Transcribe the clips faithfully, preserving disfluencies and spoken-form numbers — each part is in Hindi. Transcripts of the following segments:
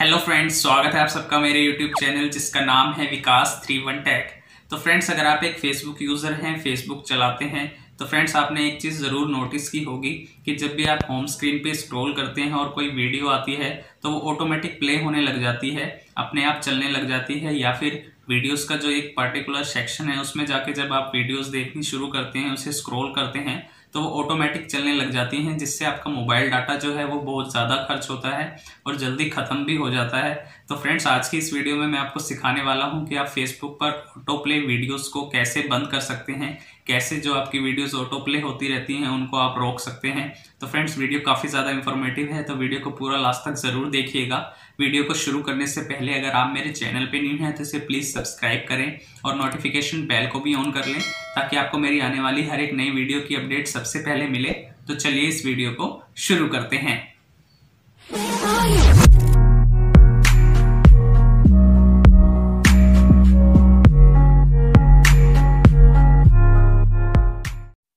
हेलो फ्रेंड्स, स्वागत है आप सबका मेरे यूट्यूब चैनल जिसका नाम है विकास थर्टी वन टेक। तो फ्रेंड्स, अगर आप एक फेसबुक यूज़र हैं, फेसबुक चलाते हैं, तो फ्रेंड्स आपने एक चीज़ ज़रूर नोटिस की होगी कि जब भी आप होम स्क्रीन पे स्क्रॉल करते हैं और कोई वीडियो आती है तो वो ऑटोमेटिक प्ले होने लग जाती है, अपने आप चलने लग जाती है, या फिर वीडियोज़ का जो एक पर्टिकुलर सेक्शन है उसमें जाके जब आप वीडियोज़ देखनी शुरू करते हैं, उसे स्क्रॉल करते हैं तो वो ऑटोमेटिक चलने लग जाती हैं, जिससे आपका मोबाइल डाटा जो है वो बहुत ज़्यादा खर्च होता है और जल्दी ख़त्म भी हो जाता है। तो फ्रेंड्स, आज की इस वीडियो में मैं आपको सिखाने वाला हूं कि आप फेसबुक पर ऑटो प्ले वीडियोस को कैसे बंद कर सकते हैं, कैसे जो आपकी वीडियोस ऑटो प्ले होती रहती हैं उनको आप रोक सकते हैं। तो फ्रेंड्स, वीडियो काफ़ी ज़्यादा इन्फॉर्मेटिव है, तो वीडियो को पूरा लास्ट तक ज़रूर देखिएगा। वीडियो को शुरू करने से पहले अगर आप मेरे चैनल पे न्यू हैं तो इसे प्लीज़ सब्सक्राइब करें और नोटिफिकेशन बेल को भी ऑन कर लें ताकि आपको मेरी आने वाली हर एक नई वीडियो की अपडेट सबसे पहले मिले। तो चलिए इस वीडियो को शुरू करते हैं।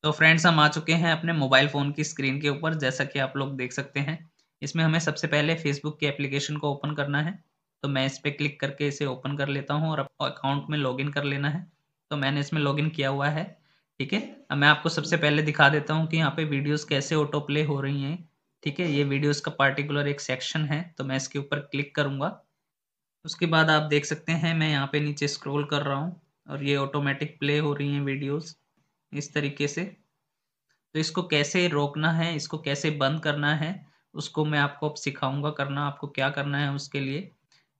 तो फ्रेंड्स, हम आ चुके हैं अपने मोबाइल फ़ोन की स्क्रीन के ऊपर। जैसा कि आप लोग देख सकते हैं, इसमें हमें सबसे पहले फेसबुक की एप्लीकेशन को ओपन करना है। तो मैं इस पर क्लिक करके इसे ओपन कर लेता हूं और अकाउंट में लॉगिन कर लेना है। तो मैंने इसमें लॉगिन किया हुआ है, ठीक है। अब मैं आपको सबसे पहले दिखा देता हूं कि यहाँ पे वीडियोस कैसे ऑटो प्ले हो रही हैं, ठीक है। ये वीडियोस का पार्टिकुलर एक सेक्शन है, तो मैं इसके ऊपर क्लिक करूँगा। उसके बाद आप देख सकते हैं मैं यहाँ पे नीचे स्क्रॉल कर रहा हूँ और ये ऑटोमेटिक प्ले हो रही हैं वीडियोज़ इस तरीके से। तो इसको कैसे रोकना है, इसको कैसे बंद करना है, उसको मैं आपको अब सिखाऊंगा करना, आपको क्या करना है उसके लिए।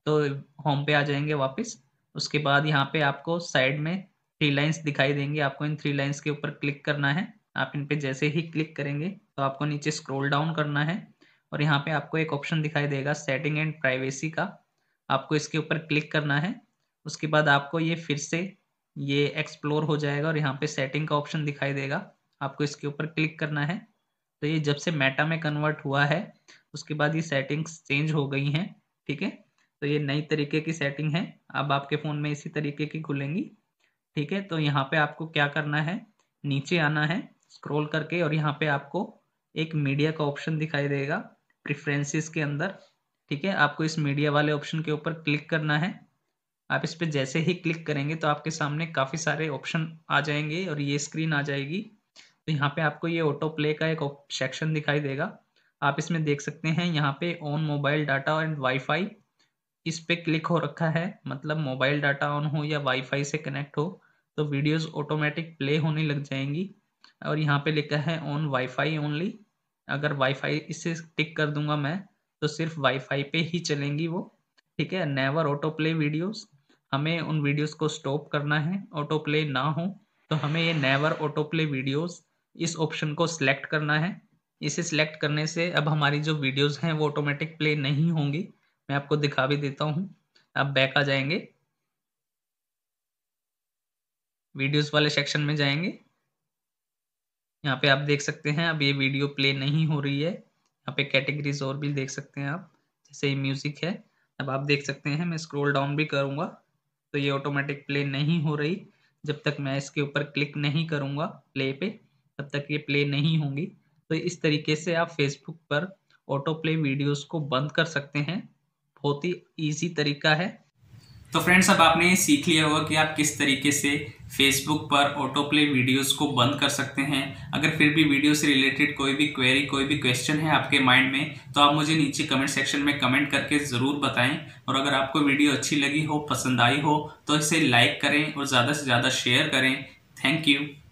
तो होम पे आ जाएंगे वापस। उसके बाद यहाँ पे आपको साइड में थ्री लाइंस दिखाई देंगे, आपको इन थ्री लाइंस के ऊपर क्लिक करना है। आप इन पे जैसे ही क्लिक करेंगे तो आपको नीचे स्क्रॉल डाउन करना है और यहाँ पे आपको एक ऑप्शन दिखाई देगा सेटिंग एंड प्राइवेसी का, आपको इसके ऊपर क्लिक करना है। उसके बाद आपको ये फिर से ये एक्सप्लोर हो जाएगा और यहाँ पे सेटिंग का ऑप्शन दिखाई देगा, आपको इसके ऊपर क्लिक करना है। तो ये जब से मेटा में कन्वर्ट हुआ है उसके बाद ये सेटिंग्स चेंज हो गई हैं, ठीक है। तो ये नई तरीके की सेटिंग है, अब आपके फ़ोन में इसी तरीके की खुलेंगी, ठीक है। तो यहाँ पे आपको क्या करना है, नीचे आना है स्क्रॉल करके और यहाँ पे आपको एक मीडिया का ऑप्शन दिखाई देगा प्रेफरेंसेस के अंदर, ठीक है। आपको इस मीडिया वाले ऑप्शन के ऊपर क्लिक करना है। आप इस पर जैसे ही क्लिक करेंगे तो आपके सामने काफ़ी सारे ऑप्शन आ जाएंगे और ये स्क्रीन आ जाएगी। तो यहाँ पे आपको ये ऑटो प्ले का एक सेक्शन दिखाई देगा, आप इसमें देख सकते हैं यहाँ पे on mobile data and wifi, इस पे क्लिक हो रखा है, मतलब मोबाइल डाटा ऑन हो या वाईफाई से कनेक्ट हो तो वीडियोस ऑटोमेटिक प्ले होने लग जाएंगी। और यहाँ पे लिखा है ऑन वाईफाई ओनली, अगर वाईफाई इसे टिक कर दूंगा मैं तो सिर्फ वाईफाई पे ही चलेंगी वो, ठीक है। नेवर ऑटो प्ले वीडियोज़, हमें उन वीडियोज़ को स्टॉप करना है, ऑटो प्ले ना हो तो हमें ये नेवर ऑटो प्ले वीडियोज़ इस ऑप्शन को सिलेक्ट करना है। इसे सिलेक्ट करने से अब हमारी जो वीडियोस हैं वो ऑटोमेटिक प्ले नहीं होंगी। मैं आपको दिखा भी देता हूँ, आप बैक आ जाएंगे, वीडियोस वाले सेक्शन में जाएंगे। यहाँ पे आप देख सकते हैं अब ये वीडियो प्ले नहीं हो रही है। यहाँ पे कैटेगरीज और भी देख सकते हैं आप, जैसे ये म्यूजिक है, अब आप देख सकते हैं मैं स्क्रॉल डाउन भी करूँगा तो ये ऑटोमेटिक प्ले नहीं हो रही। जब तक मैं इसके ऊपर क्लिक नहीं करूँगा प्ले पे तब तक ये प्ले नहीं होंगी। तो इस तरीके से आप फेसबुक पर ऑटो प्ले वीडियोस को बंद कर सकते हैं, बहुत ही ईजी तरीका है। तो फ्रेंड्स, अब आपने ये सीख लिया होगा कि आप किस तरीके से फेसबुक पर ऑटो प्ले वीडियोस को बंद कर सकते हैं। अगर फिर भी वीडियो से रिलेटेड कोई भी क्वेरी, कोई भी क्वेश्चन है आपके माइंड में तो आप मुझे नीचे कमेंट सेक्शन में कमेंट करके ज़रूर बताएं। और अगर आपको वीडियो अच्छी लगी हो, पसंद आई हो तो इसे लाइक करें और ज़्यादा से ज़्यादा शेयर करें। Thank you.